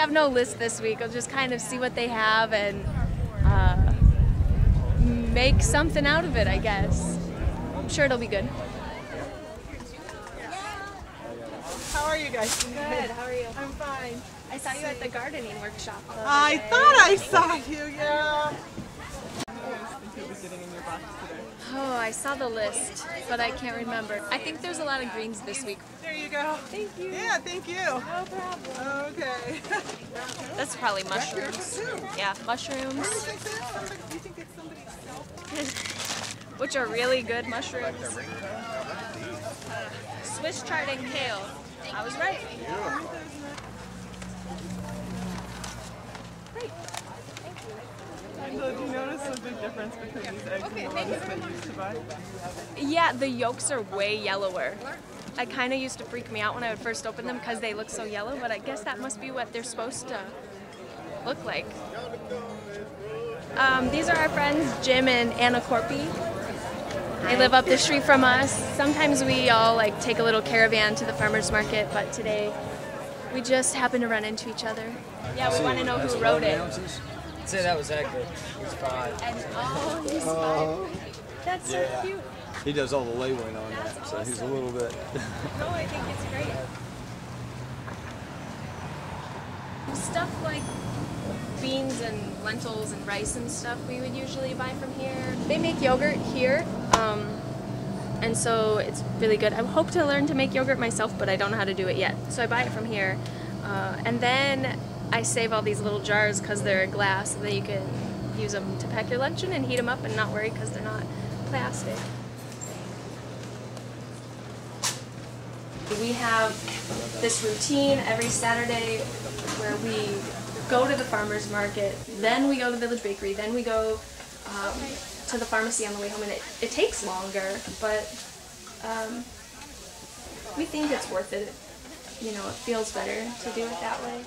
have no list this week. I'll just kind of see what they have and make something out of it, I guess. I'm sure it'll be good. How are you guys? Good. How are you? I'm fine. I saw you at the gardening workshop. I thought I saw you, yeah. Oh, I saw the list, but I can't remember. I think there's a lot of greens this week. There you go. Thank you. Yeah, thank you. No problem. Okay. That's probably mushrooms. Yeah, mushrooms. Which are really good mushrooms. Swiss chard and kale. I was right. Great. So do you notice a big difference between these eggs and the ones that you used to buy? Yeah, the yolks are way yellower. I kind of used to freak me out when I would first open them because they look so yellow, but I guess that must be what they're supposed to look like. These are our friends Jim and Anna Corpy. They live up the street from us. Sometimes we all like take a little caravan to the farmer's market, but today we just happened to run into each other. Yeah, we want to know who wrote it. I'd say that was Edgar. He's five. And oh, he's five. That's so cute. He does all the labeling on that, so awesome. He's a little bit. Oh, I think it's great. Stuff like beans and lentils and rice and stuff we would usually buy from here. They make yogurt here, and so it's really good. I hope to learn to make yogurt myself, but I don't know how to do it yet. So I buy it from here, and then I save all these little jars because they're glass, and then you can use them to pack your lunch in and heat them up and not worry because they're not plastic. We have this routine every Saturday where we go to the farmer's market, then we go to the Village Bakery, then we go to the pharmacy on the way home, and it takes longer, but we think it's worth it. You know, it feels better to do it that way.